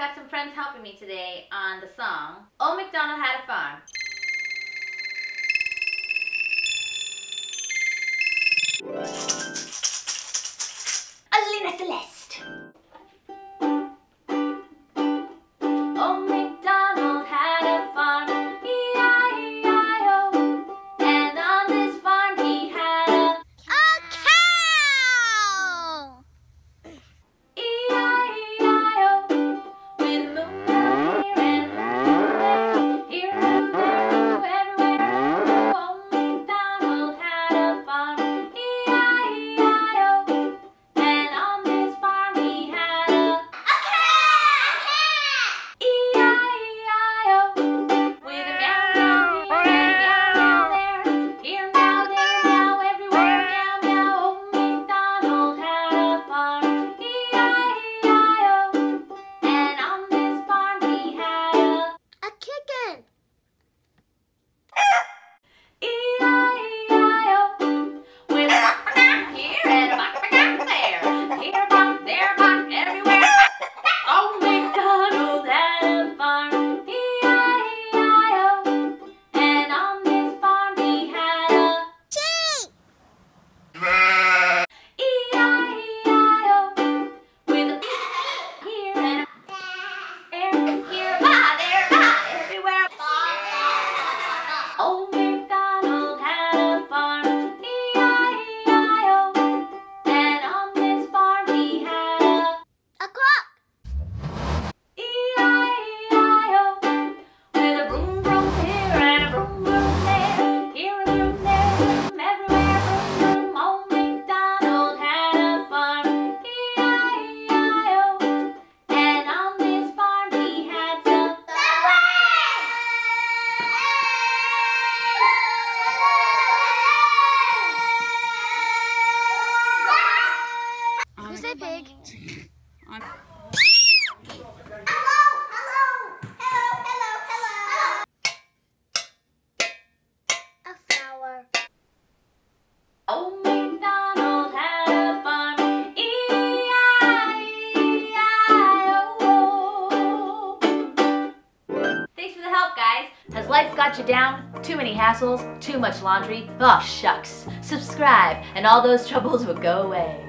I've got some friends helping me today on the song, Old MacDonald Had a Farm. Alina Celeste. Old MacDonald had a farm, E-I-E-I-O, and on this farm he had a cow. E-I-E-I-O, with moon out here and moon left here, moon there, moon everywhere. Old MacDonald had a farm. Pig. Hello, hello, hello, hello, hello. A flower. Old MacDonald had a farm. E-I-E-I-O. Thanks for the help, guys. Has life got you down? Too many hassles? Too much laundry? Oh, shucks. Subscribe and all those troubles will go away.